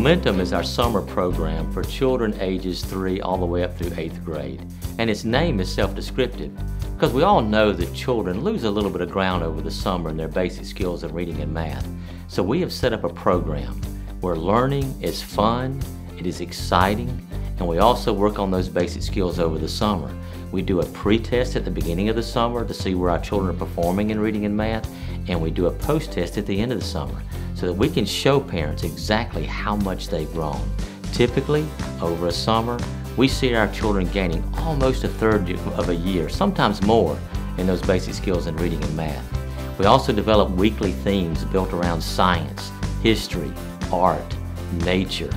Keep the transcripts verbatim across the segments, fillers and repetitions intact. MOMENTUM is our summer program for children ages three all the way up through eighth grade, and its name is self-descriptive because we all know that children lose a little bit of ground over the summer in their basic skills of reading and math. So we have set up a program where learning is fun, it is exciting, and we also work on those basic skills over the summer. We do a pre-test at the beginning of the summer to see where our children are performing in reading and math, and we do a post-test at the end of the summer so that we can show parents exactly how much they've grown. Typically, over a summer, we see our children gaining almost a third of a year, sometimes more, in those basic skills in reading and math. We also develop weekly themes built around science, history, art, nature,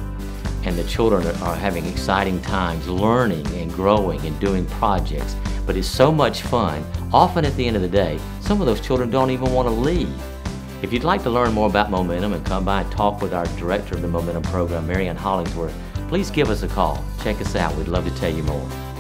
and the children are having exciting times learning and growing and doing projects. But it's so much fun, often at the end of the day, some of those children don't even want to leave. If you'd like to learn more about MOMENTUM and come by and talk with our director of the MOMENTUM program, Marianne Hollingsworth, please give us a call. Check us out. We'd love to tell you more.